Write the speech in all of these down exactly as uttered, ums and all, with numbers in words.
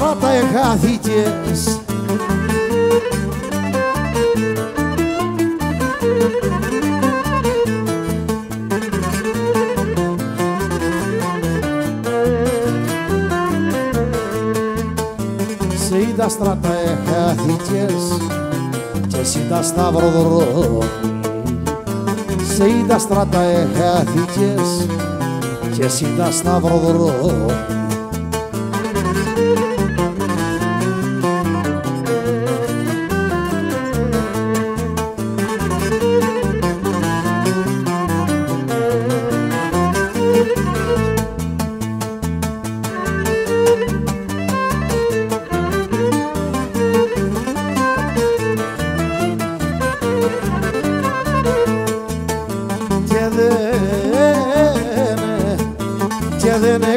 πρώτα εγχάθηκες. Σε είδα στράτα εγχάθηκες και εσύ τα σταυροδρόμι. Σε είδα στράτα εγχάθηκες και εσύ τα σταυροδρόμι.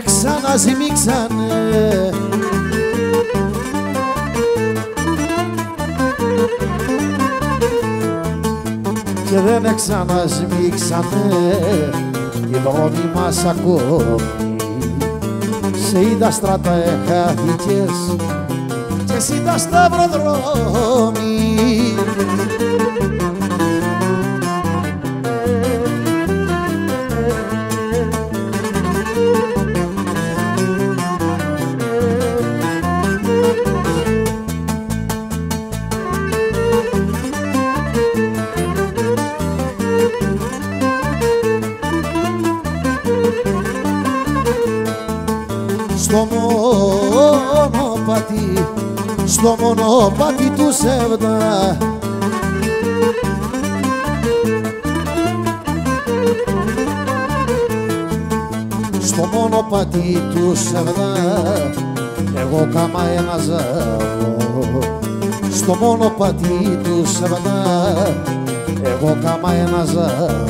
Ξαναζημίξανε και δεν ξαναζημίξανε οι δρόμοι μας ακόμη. Σε είδα στράτα εχάθηκες και εσύ τα σταυροδρόμι. Στο μονοπάτι, στο μονοπάτι του ψεύδα, στο μονοπάτι του ψεύδα, εγώ κάμα ένα ζάβο. Στο μονοπάτι του ψεύδα, εγώ κάμα ένα ζάβο.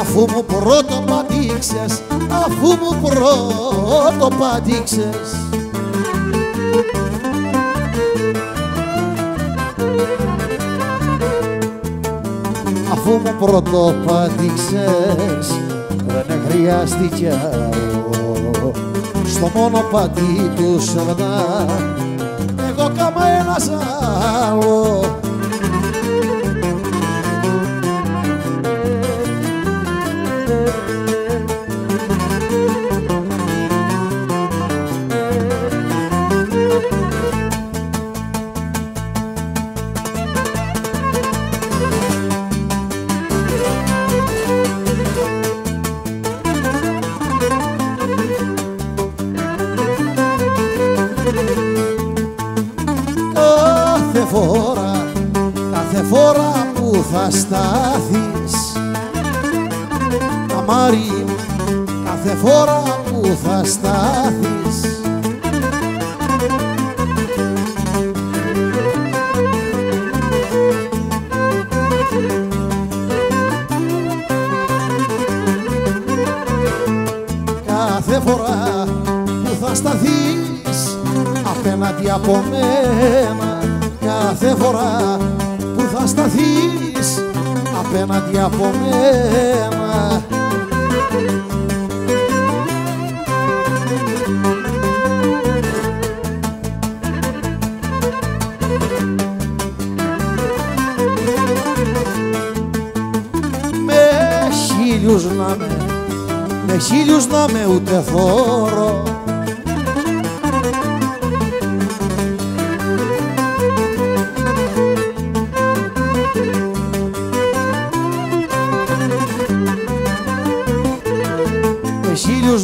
Αφού μου πρώτο πάτηξες, αφού μου πρώτο πάτηξες, αφού μου πρώτο πάτηξες, δεν χρειάστηκε άλλο. Στο μονοπάτι του σαρδά, εγώ κάμα ένας άλλο. Κάθε φορά, κάθε φορά που θα στάθεις, αμάρι, κάθε φορά που θα στάθεις, κάθε φορά που θα σταθείς απέναντι από μένα, κάθε φορά που θα σταθείς απέναντι από μένα. Με χίλιους να με, με χίλιους να με ούτε θόρω,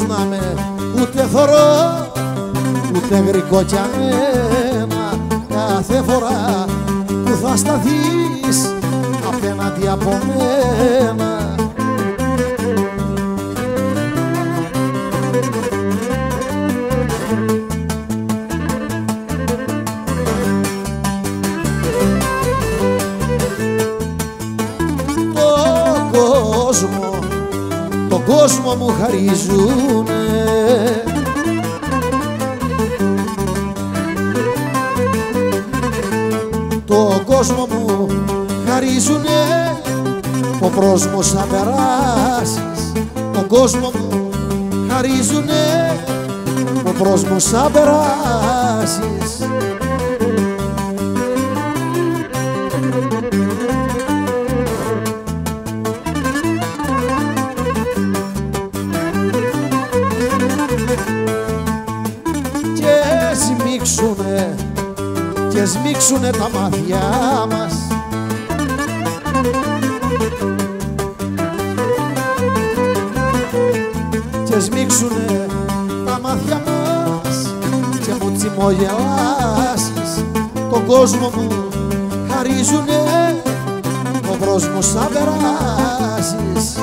να με ούτε θωρώ, ούτε γρικό κι ανένα. Κάθε φορά που θα σταθείς απέναντι από μένα. Το κόσμο μου χαρίζουνε. Το κόσμο μου χαρίζουνε. Ο κόσμος θα περάσεις. Το κόσμο μου χαρίζουνε. Ο κόσμος θα περάσεις. Και σμίξουνε τα μάτια μας, και σμίξουνε τα μάτια μας, και μου τσιμογελάσεις. Τον κόσμο μου χαρίζουνε, ο κόσμος θα περάσεις.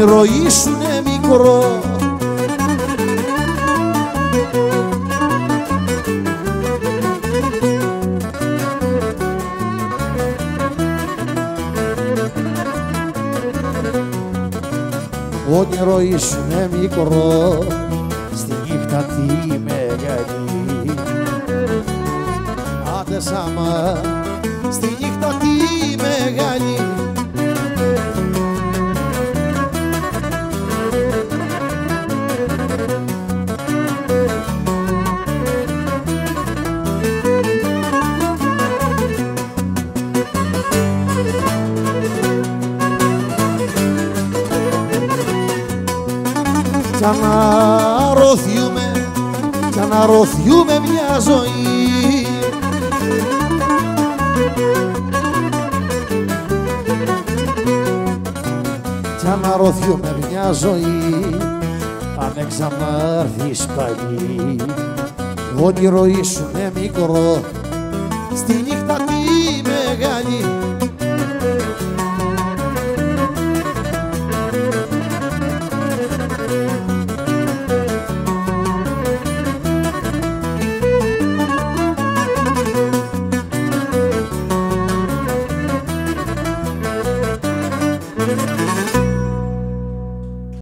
Όνειρο ήσουνε μικρό, όνειρο ήσουνε μικρό, στη νύχτα τη μεγάλη. Άντε σάμα, στη νύχτα τη μεγάλη. Κι αναρωθιούμε, κι αναρωθιούμε μια ζωή. Κι αναρωθιούμε μια ζωή, αν εξανάρθεις πάλι. Όνειρο ήσουνε μικρό, στη νύχτα